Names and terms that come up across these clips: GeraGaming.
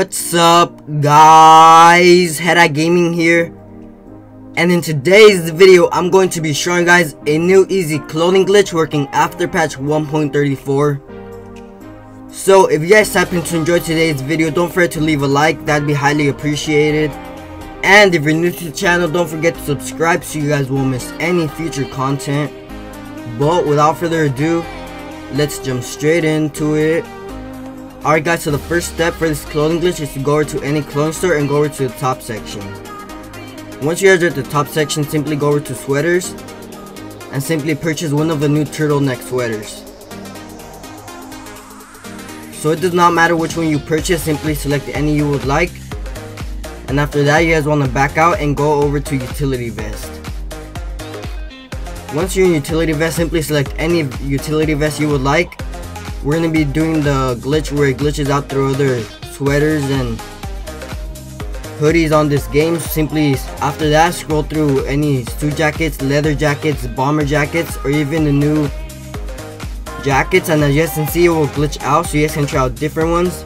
What's up, guys? GeraGaming here, and in today's video I'm going to be showing you guys a new easy cloning glitch working after patch 1.34. so if you guys happen to enjoy today's video, don't forget to leave a like. That'd be highly appreciated. And if you're new to the channel, don't forget to subscribe so you guys won't miss any future content. But without further ado, let's jump straight into it. Alright guys, so the first step for this cloning glitch is to go over to any clone store and go over to the top section. Once you guys are at the top section, simply go over to sweaters and simply purchase one of the new turtleneck sweaters. So it does not matter which one you purchase, simply select any you would like. And after that, you guys want to back out and go over to utility vest. Once you're in utility vest, simply select any utility vest you would like. We're going to be doing the glitch where it glitches out through other sweaters and hoodies on this game. Simply after that, scroll through any suit jackets, leather jackets, bomber jackets, or even the new jackets, and as you guys can see, it will glitch out, so you guys can try out different ones.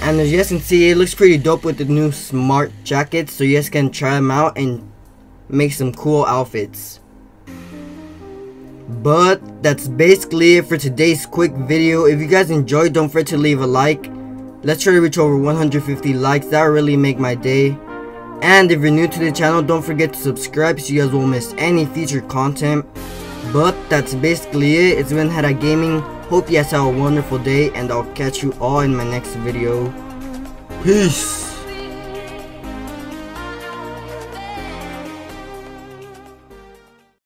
And as you guys can see, it looks pretty dope with the new smart jackets, so you guys can try them out and make some cool outfits. But that's basically it for today's quick video. If you guys enjoyed, don't forget to leave a like. Let's try to reach over 150 likes. That would really make my day. And if you're new to the channel, don't forget to subscribe so you guys won't miss any future content. But that's basically it. It's been GeraGaming. Hope you guys have a wonderful day, and I'll catch you all in my next video. Peace.